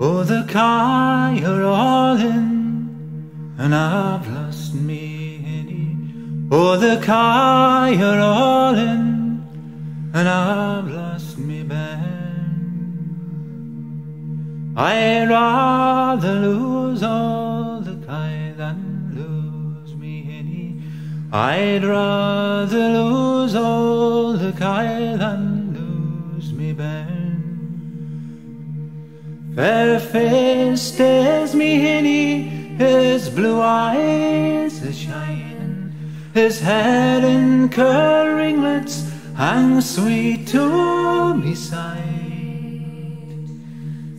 Oh, the car you're all in, and I've lost me hinny. Oh, the car you're all in, and I've lost me band. I'd rather lose all the kye than lose me hinny. I'd rather lose all the kye than lose me band. Fair face stares me hinny, his blue eyes are shining, his head in curringlets hang sweet to me side.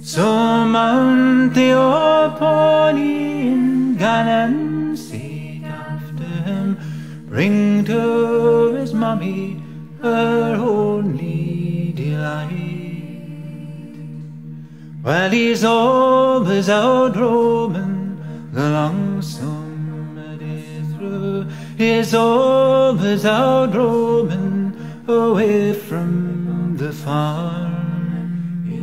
So mount the old pony and gan and seek after him, bring to his mummy her only delight. Well, he's always out roaming the long summer day through. He's always out roaming away from the farm,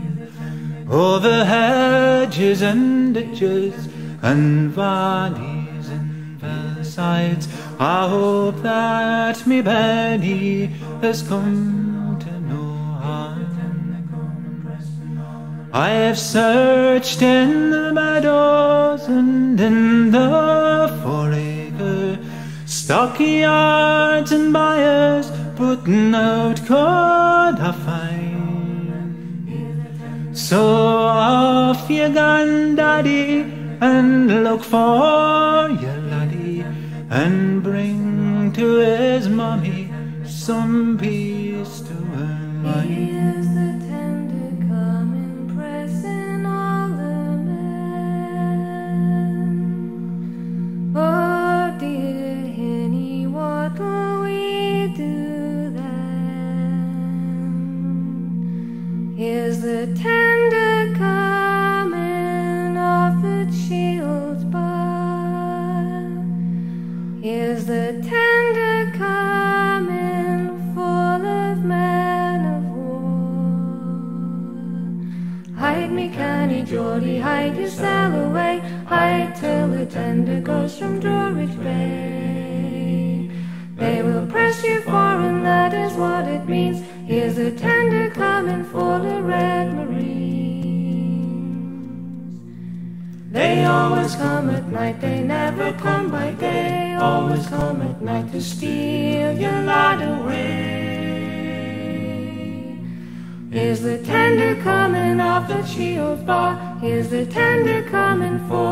over hedges and ditches and valleys and fellsides. I hope that me Benny has come. I have searched in the meadows and in the 4-acre stockyards and byres, but nought could I find. So off you gone, daddy, and look for your laddie, and bring to his mummy some peace to her mind. Here's the tender coming of the child's bar. Here's the tender coming, full of man of war. Hide me, canny Geordie, hide your sail away, hide till the tender goes from Droitwich Bay. They will press you for, and that is what it means. Here's a tender coming for the Red Marines. They always come at night, they never come by day. Always come at night to steal your lot away. Here's the tender coming of the Child's Bar. Here's the tender coming for